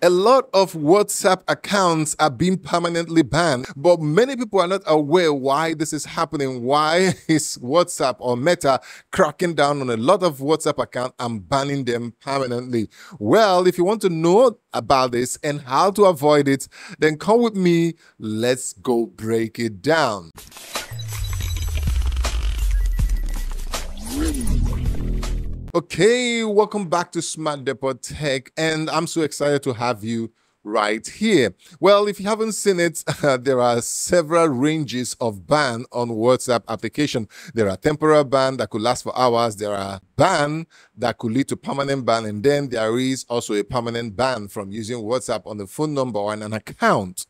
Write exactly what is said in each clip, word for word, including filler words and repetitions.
A lot of WhatsApp accounts are being permanently banned, but many people are not aware why this is happening. Why is WhatsApp or Meta cracking down on a lot of WhatsApp accounts and banning them permanently? Well, if you want to know about this and how to avoid it, then come with me. Let's go break it down. Okay, welcome back to Smart Depot Tech, and I'm so excited to have you right here. Well, if you haven't seen it, uh, there are several ranges of ban on WhatsApp application. There are temporary ban that could last for hours. There are ban that could lead to permanent ban, and then there is also a permanent ban from using WhatsApp on the phone number or on an account.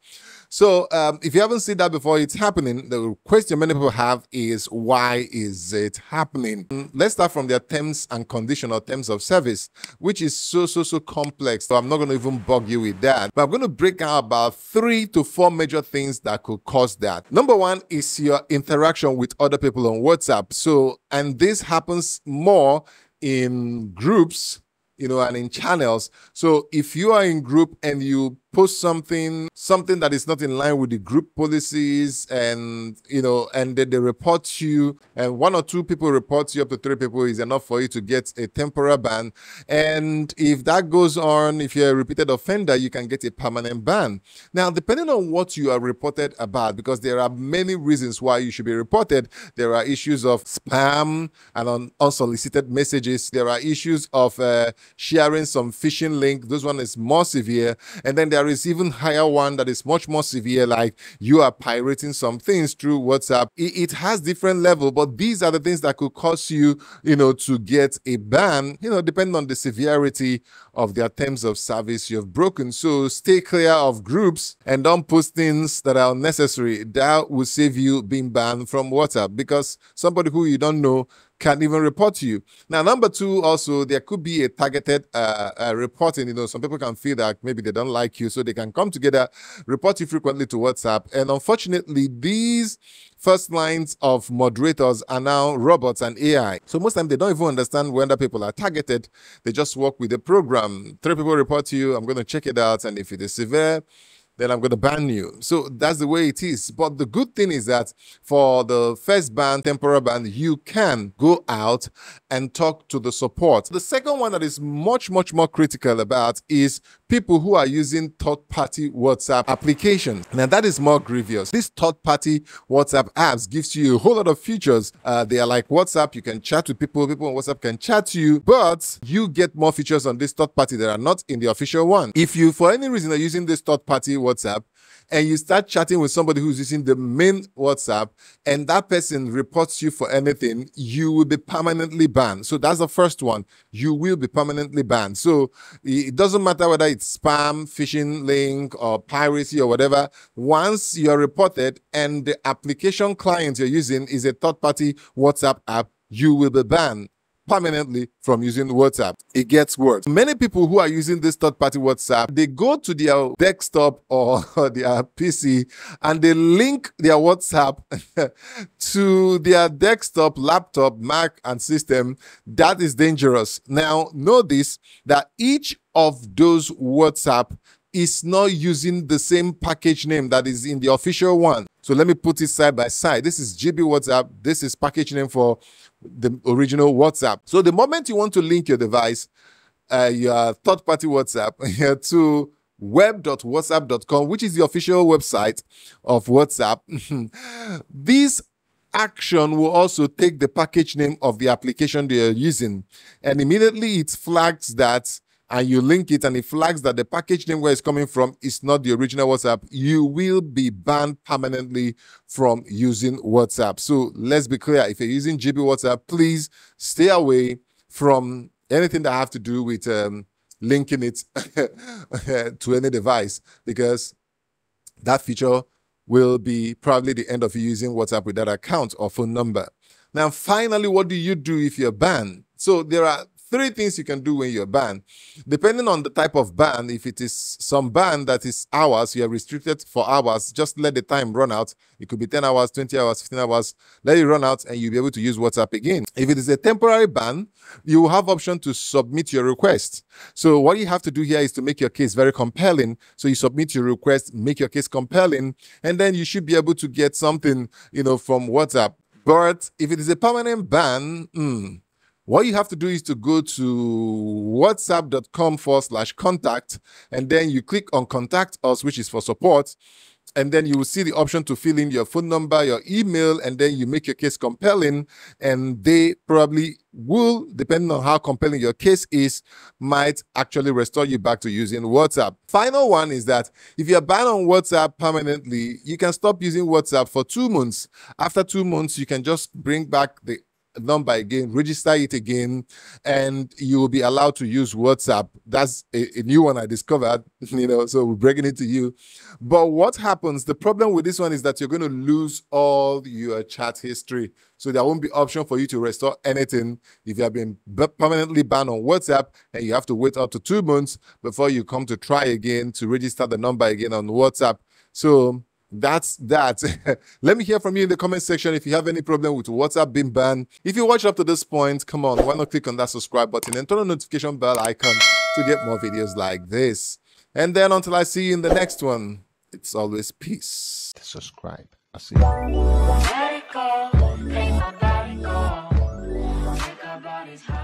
So um, if you haven't seen that before, it's happening. The question many people have is, why is it happening? Let's start from their terms and condition or terms of service, which is so, so, so complex. So I'm not going to even bug you with that. But I'm going to break out about three to four major things that could cause that. Number one is your interaction with other people on WhatsApp. So, and this happens more in groups, you know, and in channels. So if you are in group and you post something, something that is not in line with the group policies, and, you know, and then they report you, and one or two people report you, up to three people is enough for you to get a temporary ban. And if that goes on, if you're a repeated offender, you can get a permanent ban. Now, depending on what you are reported about, because there are many reasons why you should be reported. There are issues of spam and un unsolicited messages. There are issues of uh, sharing some phishing link. This one is more severe. And then there There is even higher one that is much more severe, like you are pirating some things through WhatsApp. It, it has different level, but these are the things that could cause you, you know, to get a ban, you know, depending on the severity of their terms of service you've broken. So stay clear of groups and don't post things that are unnecessary. That will save you being banned from WhatsApp, because somebody who you don't know can even report to you. Now, number two, also, there could be a targeted uh, uh, reporting. You know, some people can feel that maybe they don't like you, so they can come together, report you frequently to WhatsApp. And unfortunately, these first lines of moderators are now robots and A I. So most of the time, they don't even understand when the people are targeted. They just work with the program. Three people report to you, I'm going to check it out, and if it is severe, then I'm going to ban you. So that's the way it is. But the good thing is that for the first ban, temporary ban, you can go out and talk to the support. The second one that is much, much more critical about is people who are using third-party WhatsApp applications. Now, that is more grievous. These third-party WhatsApp apps gives you a whole lot of features. Uh, they are like WhatsApp. You can chat with people. People on WhatsApp can chat to you. But you get more features on this third-party that are not in the official one. If you, for any reason, are using this third-party WhatsApp, and you start chatting with somebody who's using the main WhatsApp, and that person reports you for anything, you will be permanently banned. So that's the first one. You will be permanently banned. So it doesn't matter whether it's spam, phishing link, or piracy, or whatever. Once you're reported and the application client you're using is a third-party WhatsApp app, you will be banned permanently from using WhatsApp. It gets worse. Many people who are using this third-party WhatsApp, they go to their desktop or their P C and they link their WhatsApp to their desktop, laptop, Mac, and system. That is dangerous. Now, notice that each of those WhatsApp is not using the same package name that is in the official one. So let me put it side by side. This is G B WhatsApp. This is package name for the original WhatsApp. So the moment you want to link your device, uh, your third-party WhatsApp to web dot whatsapp dot com, which is the official website of WhatsApp, this action will also take the package name of the application they are using. And immediately it flags that, and you link it, and it flags that the package name where it's coming from is not the original WhatsApp, you will be banned permanently from using WhatsApp. So let's be clear. If you're using G B WhatsApp, please stay away from anything that have to do with um, linking it to any device, because that feature will be probably the end of you using WhatsApp with that account or phone number. Now, finally, what do you do if you're banned? So there are three things you can do when you're banned. Depending on the type of ban, if it is some ban that is hours, you are restricted for hours, just let the time run out. It could be ten hours, twenty hours, fifteen hours. Let it run out and you'll be able to use WhatsApp again. If it is a temporary ban, you will have option to submit your request. So what you have to do here is to make your case very compelling. So you submit your request, make your case compelling, and then you should be able to get something, you know, from WhatsApp. But if it is a permanent ban, mm, what you have to do is to go to whatsapp dot com forward slash contact, and then you click on Contact Us, which is for support, and then you will see the option to fill in your phone number, your email, and then you make your case compelling, and they probably will, depending on how compelling your case is, might actually restore you back to using WhatsApp. Final one is that if you're banned on WhatsApp permanently, you can stop using WhatsApp for two months. After two months, you can just bring back the number again, register it again, and you will be allowed to use WhatsApp. That's a, a new one I discovered, you know, so we're breaking it to you. But what happens, the problem with this one is that you're going to lose all your chat history. So there won't be option for you to restore anything if you have been permanently banned on WhatsApp, and you have to wait up to two months before you come to try again to register the number again on WhatsApp. So that's that. Let me hear from you in the comment section if you have any problem with WhatsApp being banned. If you watched up to this point, come on, why not click on that subscribe button and turn on the notification bell icon to get more videos like this. And then until I see you in the next one, it's always peace. Subscribe. I'll see you.